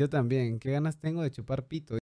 Yo también. ¿Qué ganas tengo de chupar pito?